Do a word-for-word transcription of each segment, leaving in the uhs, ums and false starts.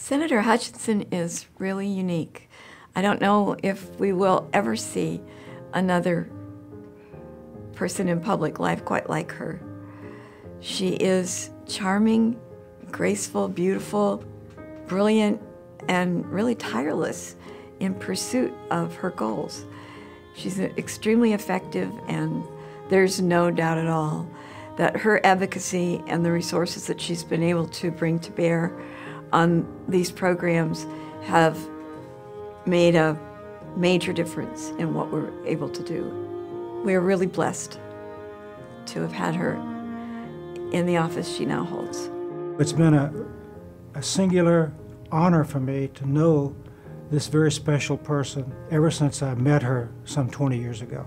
Senator Hutchison is really unique. I don't know if we will ever see another person in public life quite like her. She is charming, graceful, beautiful, brilliant, and really tireless in pursuit of her goals. She's extremely effective, and there's no doubt at all that her advocacy and the resources that she's been able to bring to bear on these programs have made a major difference in what we're able to do. We're really blessed to have had her in the office she now holds. It's been a, a singular honor for me to know this very special person ever since I met her some twenty years ago.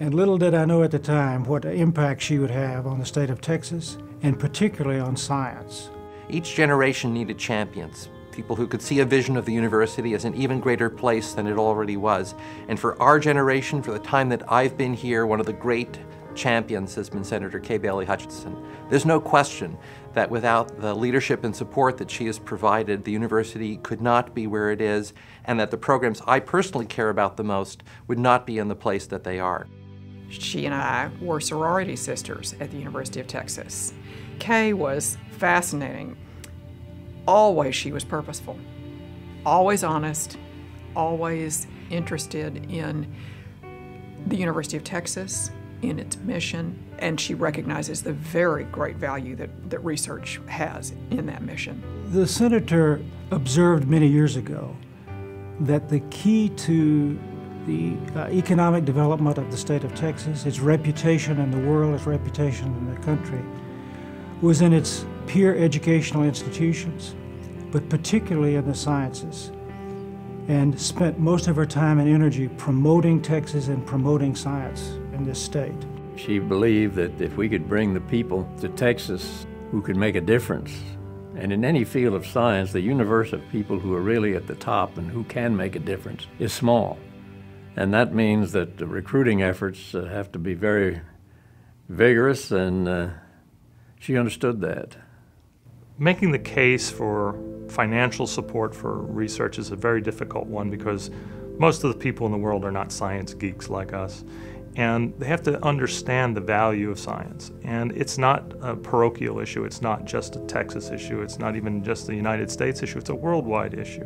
And little did I know at the time what impact she would have on the state of Texas, and particularly on science. Each generation needed champions, people who could see a vision of the university as an even greater place than it already was. And for our generation, for the time that I've been here, one of the great champions has been Senator Kay Bailey Hutchison. There's no question that without the leadership and support that she has provided, the university could not be where it is, and that the programs I personally care about the most would not be in the place that they are. She and I were sorority sisters at the University of Texas. Kay was fascinating. Always she was purposeful, always honest, always interested in the University of Texas, in its mission, and she recognizes the very great value that, that research has in that mission. The senator observed many years ago that the key to the uh, economic development of the state of Texas, its reputation in the world, its reputation in the country, was in its peer educational institutions, but particularly in the sciences, and spent most of her time and energy promoting Texas and promoting science in this state. She believed that if we could bring the people to Texas who could make a difference, and in any field of science, the universe of people who are really at the top and who can make a difference is small. And that means that the recruiting efforts have to be very vigorous, and uh, she understood that. Making the case for financial support for research is a very difficult one, because most of the people in the world are not science geeks like us, and they have to understand the value of science. And it's not a parochial issue, it's not just a Texas issue, it's not even just a United States issue, it's a worldwide issue.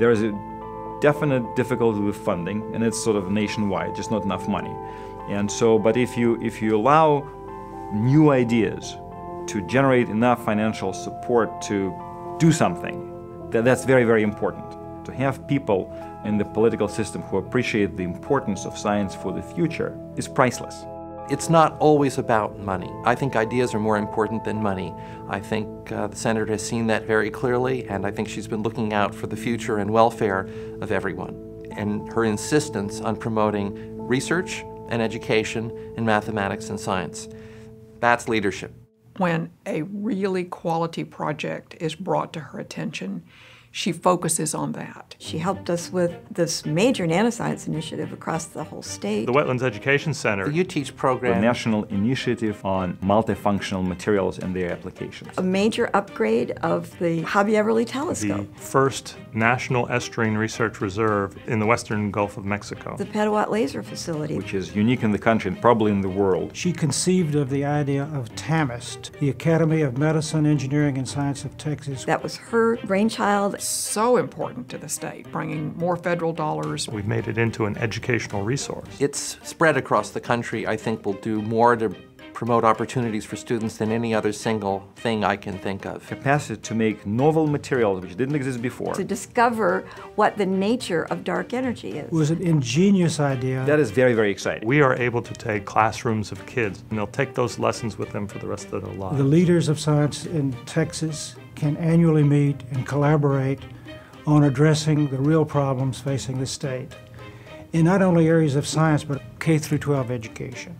There is a definite difficulty with funding, and it's sort of nationwide, just not enough money. And so, but if you, if you allow new ideas to generate enough financial support to do something, that, that's very, very important. To have people in the political system who appreciate the importance of science for the future is priceless. It's not always about money. I think ideas are more important than money. I think uh, the senator has seen that very clearly, and I think she's been looking out for the future and welfare of everyone. And her insistence on promoting research and education in mathematics and science, that's leadership. When a really quality project is brought to her attention, she focuses on that. She helped us with this major nanoscience initiative across the whole state. The Wetlands Education Center. The UTeach program. The National Initiative on Multifunctional Materials and Their Applications. A major upgrade of the Hobby-Eberly Telescope. The first National Estuarine Research Reserve in the western Gulf of Mexico. The Petawatt Laser Facility. Which is unique in the country and probably in the world. She conceived of the idea of TAMIST, the Academy of Medicine, Engineering, and Science of Texas. That was her brainchild. So important to the state, bringing more federal dollars. We've made it into an educational resource. It's spread across the country. I think we'll do more to promote opportunities for students than any other single thing I can think of. Capacity to make novel materials which didn't exist before. To discover what the nature of dark energy is. It was an ingenious idea. That is very, very exciting. We are able to take classrooms of kids, and they'll take those lessons with them for the rest of their lives. The leaders of science in Texas can annually meet and collaborate on addressing the real problems facing the state in not only areas of science, but K through twelve education.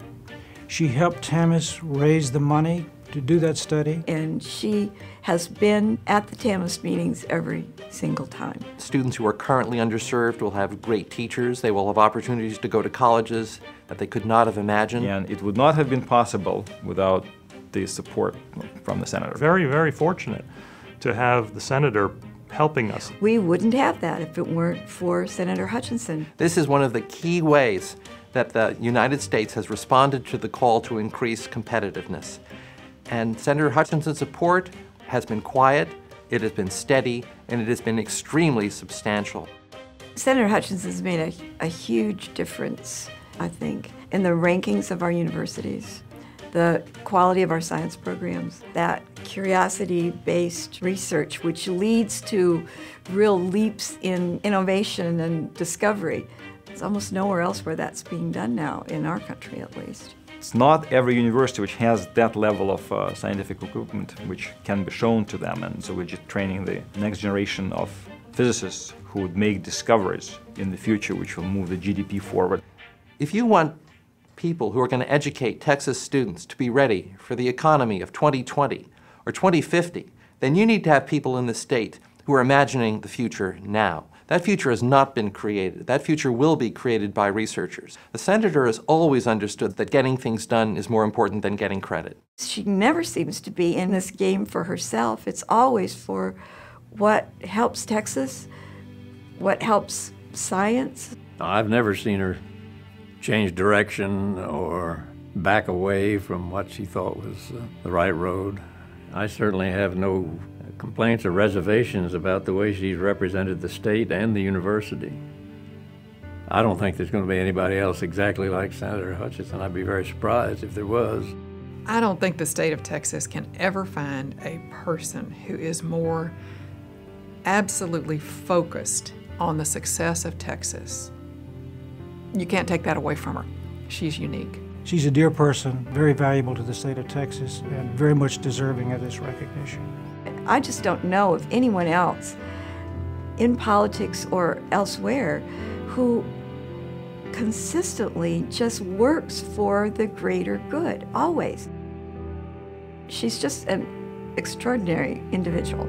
She helped TAMUS raise the money to do that study. And she has been at the TAMUS meetings every single time. Students who are currently underserved will have great teachers. They will have opportunities to go to colleges that they could not have imagined. And it would not have been possible without the support from the senator. Very, very fortunate to have the senator helping us. We wouldn't have that if it weren't for Senator Hutchison. This is one of the key ways that the United States has responded to the call to increase competitiveness. And Senator Hutchison's support has been quiet, it has been steady, and it has been extremely substantial. Senator Hutchison's made a, a huge difference, I think, in the rankings of our universities, the quality of our science programs, that curiosity-based research which leads to real leaps in innovation and discovery. There's almost nowhere else where that's being done now, in our country at least. It's not every university which has that level of uh, scientific recruitment which can be shown to them, and so we're just training the next generation of physicists who would make discoveries in the future which will move the G D P forward. If you want people who are going to educate Texas students to be ready for the economy of twenty twenty or twenty fifty, then you need to have people in the state who are imagining the future now. That future has not been created. That future will be created by researchers. The senator has always understood that getting things done is more important than getting credit. She never seems to be in this game for herself. It's always for what helps Texas, what helps science. I've never seen her change direction or back away from what she thought was uh, the right road. I certainly have no complaints or reservations about the way she's represented the state and the university. I don't think there's going to be anybody else exactly like Senator Hutchison. I'd be very surprised if there was. I don't think the state of Texas can ever find a person who is more absolutely focused on the success of Texas. You can't take that away from her. She's unique. She's a dear person, very valuable to the state of Texas, and very much deserving of this recognition. I just don't know of anyone else in politics or elsewhere who consistently just works for the greater good, always. She's just an extraordinary individual.